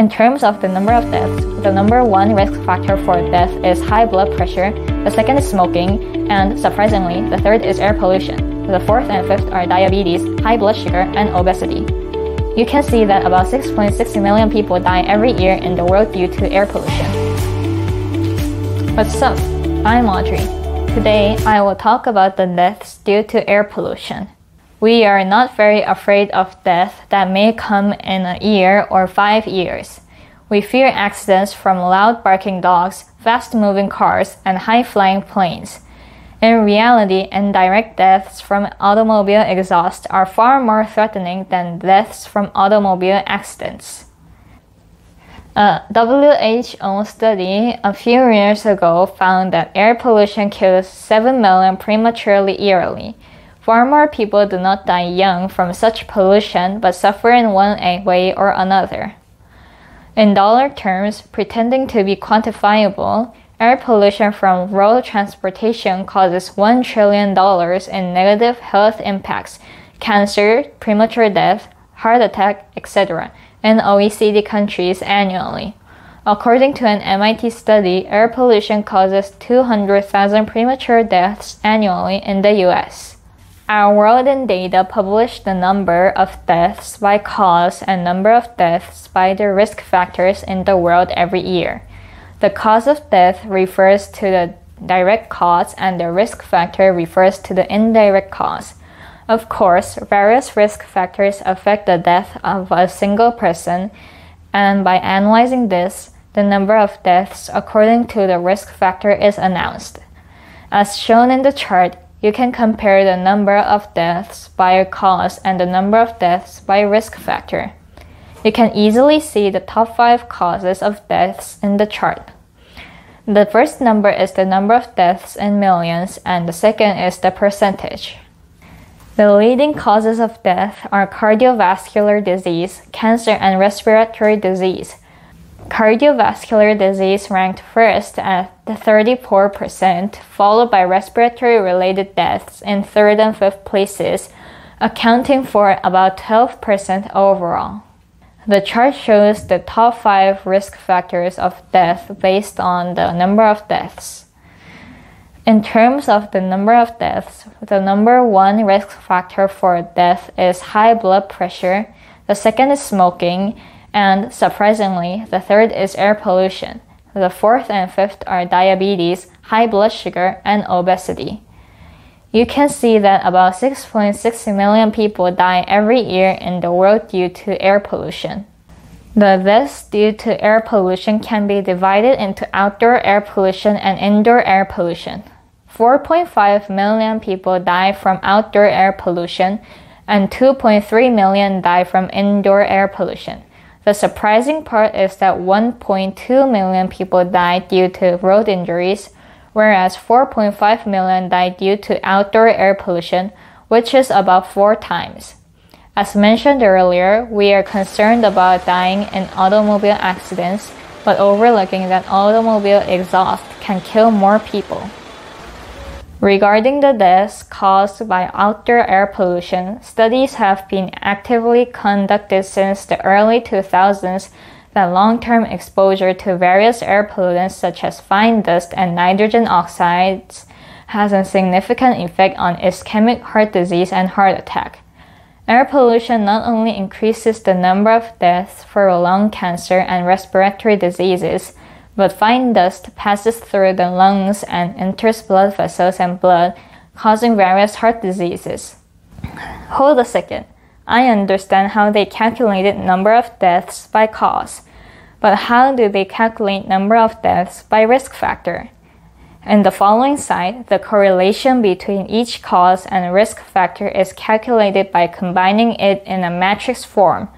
In terms of the number of deaths, the number one risk factor for death is high blood pressure, the second is smoking, and surprisingly, the third is air pollution. The fourth and fifth are diabetes, high blood sugar, and obesity. You can see that about 6.6 million people die every year in the world due to air pollution. What's up? I'm Audrey. Today, I will talk about the deaths due to air pollution. We are not very afraid of death that may come in a year or 5 years. We fear accidents from loud barking dogs, fast-moving cars, and high-flying planes. In reality, indirect deaths from automobile exhaust are far more threatening than deaths from automobile accidents. A WHO study a few years ago found that air pollution kills 7 million prematurely yearly. Far more people do not die young from such pollution but suffer in one way or another. In dollar terms, pretending to be quantifiable, air pollution from road transportation causes $1 trillion in negative health impacts, cancer, premature death, heart attack, etc., in OECD countries annually. According to an MIT study, air pollution causes 200,000 premature deaths annually in the US. Our World in Data published the number of deaths by cause and number of deaths by the risk factors in the world every year. The cause of death refers to the direct cause and the risk factor refers to the indirect cause. Of course, various risk factors affect the death of a single person, and by analyzing this, the number of deaths according to the risk factor is announced. As shown in the chart, you can compare the number of deaths by cause and the number of deaths by risk factor. You can easily see the top 5 causes of deaths in the chart. The first number is the number of deaths in millions, and the second is the percentage. The leading causes of death are cardiovascular disease, cancer, and respiratory disease. Cardiovascular disease ranked first at 34%, followed by respiratory-related deaths in third and fifth places, accounting for about 12% overall. The chart shows the top 5 risk factors of death based on the number of deaths. In terms of the number of deaths, the number one risk factor for death is high blood pressure, the second is smoking, and surprisingly, the third is air pollution. The fourth and fifth are diabetes, high blood sugar, and obesity. You can see that about 6.6 million people die every year in the world due to air pollution. The deaths due to air pollution can be divided into outdoor air pollution and indoor air pollution. 4.5 million people die from outdoor air pollution, and 2.3 million die from indoor air pollution. The surprising part is that 1.2 million people died due to road injuries, whereas 4.5 million died due to outdoor air pollution, which is about 4 times. As mentioned earlier, we are concerned about dying in automobile accidents, but overlooking that automobile exhaust can kill more people. Regarding the deaths caused by outdoor air pollution, studies have been actively conducted since the early 2000s that long-term exposure to various air pollutants such as fine dust and nitrogen oxides has a significant effect on ischemic heart disease and heart attack. Air pollution not only increases the number of deaths for lung cancer and respiratory diseases, but fine dust passes through the lungs and enters blood vessels and blood, causing various heart diseases. Hold a second. I understand how they calculated number of deaths by cause, but how do they calculate number of deaths by risk factor? In the following slide, the correlation between each cause and risk factor is calculated by combining it in a matrix form.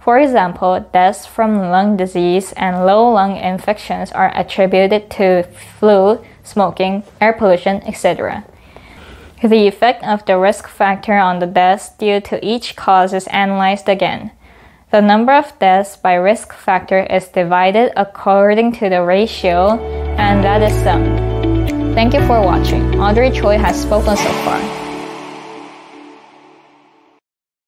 For example, deaths from lung disease and low lung infections are attributed to flu, smoking, air pollution, etc. The effect of the risk factor on the deaths due to each cause is analyzed again. The number of deaths by risk factor is divided according to the ratio, and that is summed. Thank you for watching. Audrey Choi has spoken so far.